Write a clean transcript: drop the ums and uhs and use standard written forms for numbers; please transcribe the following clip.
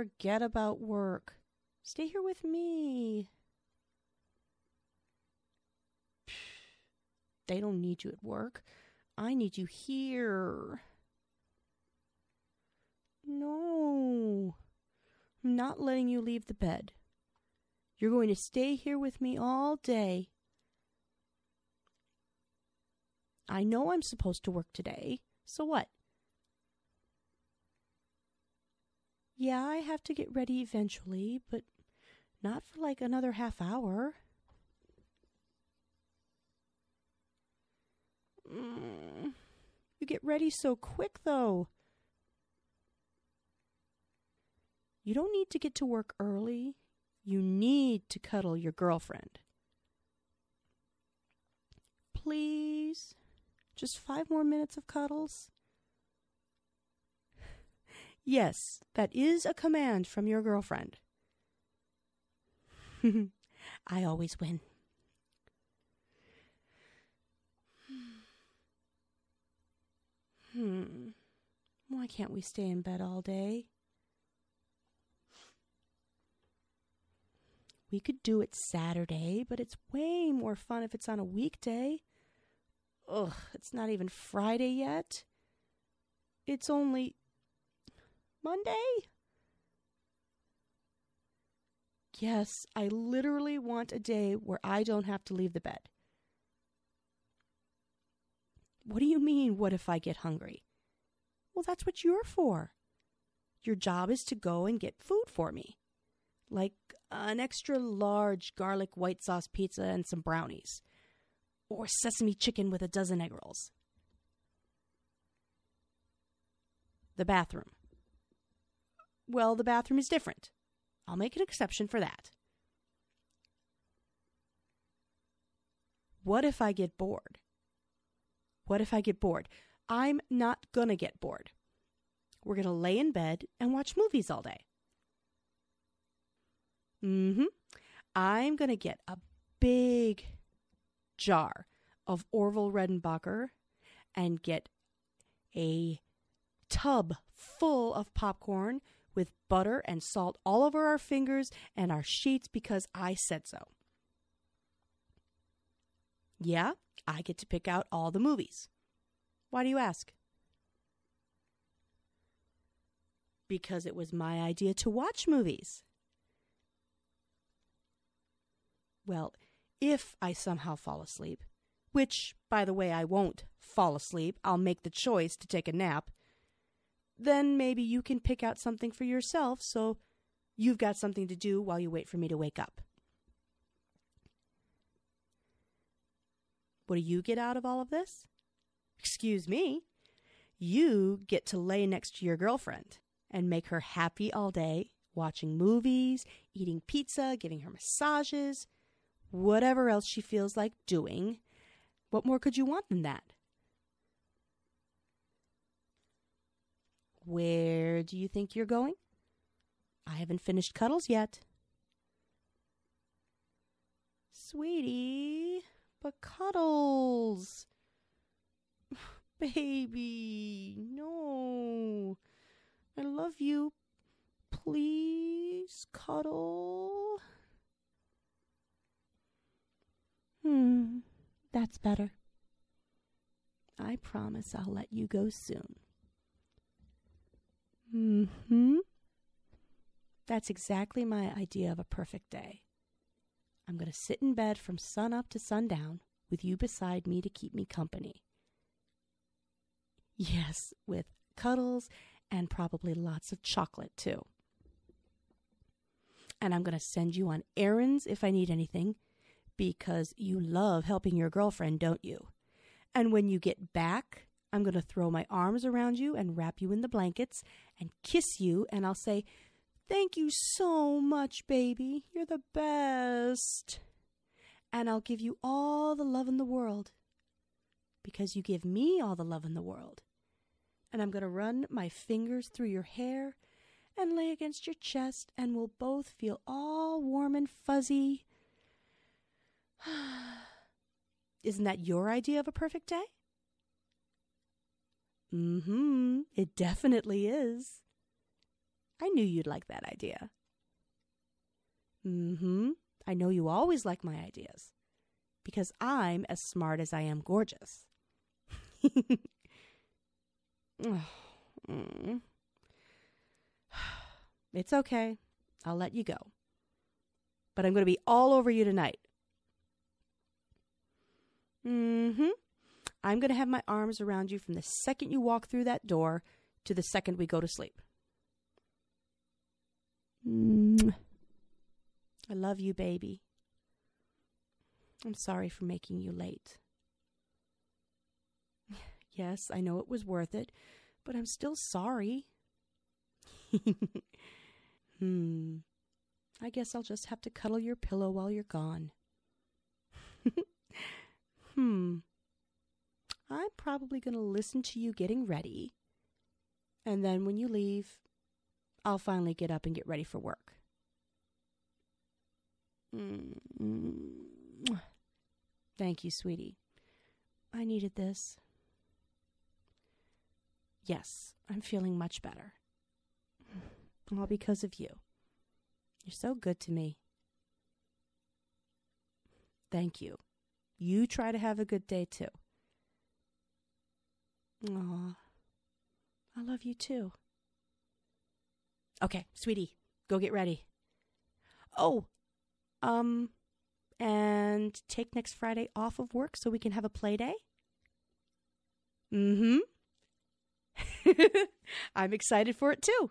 forget about work. Stay here with me. They don't need you at work. I need you here. No. I'm not letting you leave the bed. You're going to stay here with me all day. I know I'm supposed to work today. So what? Yeah, I have to get ready eventually, but not for like another half hour. You get ready so quick, though. You don't need to get to work early. You need to cuddle your girlfriend. Please? Just 5 more minutes of cuddles? Yes, that is a command from your girlfriend. I always win. Why can't we stay in bed all day? We could do it Saturday, but it's way more fun if it's on a weekday. Ugh, it's not even Friday yet. It's only Monday? Yes, I literally want a day where I don't have to leave the bed. What do you mean, what if I get hungry? Well, that's what you're for. Your job is to go and get food for me. Like an extra large garlic white sauce pizza and some brownies. Or sesame chicken with a dozen egg rolls. The bathroom. Well, the bathroom is different. I'll make an exception for that. What if I get bored? What if I get bored? I'm not gonna get bored. We're gonna lay in bed and watch movies all day. I'm going to get a big jar of Orville Redenbacher and get a tub full of popcorn with butter and salt all over our fingers and our sheets because I said so. Yeah, I get to pick out all the movies. Why do you ask? Because it was my idea to watch movies. Well, if I somehow fall asleep, which, by the way, I won't fall asleep, I'll make the choice to take a nap, then maybe you can pick out something for yourself so you've got something to do while you wait for me to wake up. What do you get out of all of this? Excuse me. You get to lay next to your girlfriend and make her happy all day, watching movies, eating pizza, giving her massages. Whatever else she feels like doing, what more could you want than that? Where do you think you're going? I haven't finished cuddles yet. Sweetie, but cuddles. Baby, no. I love you. Please cuddle. That's better. I promise I'll let you go soon. That's exactly my idea of a perfect day. I'm going to sit in bed from sun up to sundown with you beside me to keep me company. Yes, with cuddles and probably lots of chocolate too. And I'm going to send you on errands if I need anything. Because you love helping your girlfriend, don't you? And when you get back, I'm going to throw my arms around you and wrap you in the blankets and kiss you. And I'll say, thank you so much, baby. You're the best. And I'll give you all the love in the world. Because you give me all the love in the world. And I'm going to run my fingers through your hair and lay against your chest. And we'll both feel all warm and fuzzy. Isn't that your idea of a perfect day? It definitely is. I knew you'd like that idea. Mm-hmm. I know you always like my ideas. Because I'm as smart as I am gorgeous. It's okay. I'll let you go. But I'm going to be all over you tonight. Mm-hmm. I'm going to have my arms around you from the second you walk through that door to the second we go to sleep. I love you, baby. I'm sorry for making you late. Yes, I know it was worth it, but I'm still sorry. I guess I'll just have to cuddle your pillow while you're gone. I'm probably going to listen to you getting ready. And then when you leave, I'll finally get up and get ready for work. Thank you, sweetie. I needed this. Yes, I'm feeling much better. All because of you. You're so good to me. Thank you. You try to have a good day, too. Aw, I love you, too. Okay, sweetie, go get ready. Oh, and take next Friday off of work so we can have a play day? Mm-hmm. I'm excited for it, too.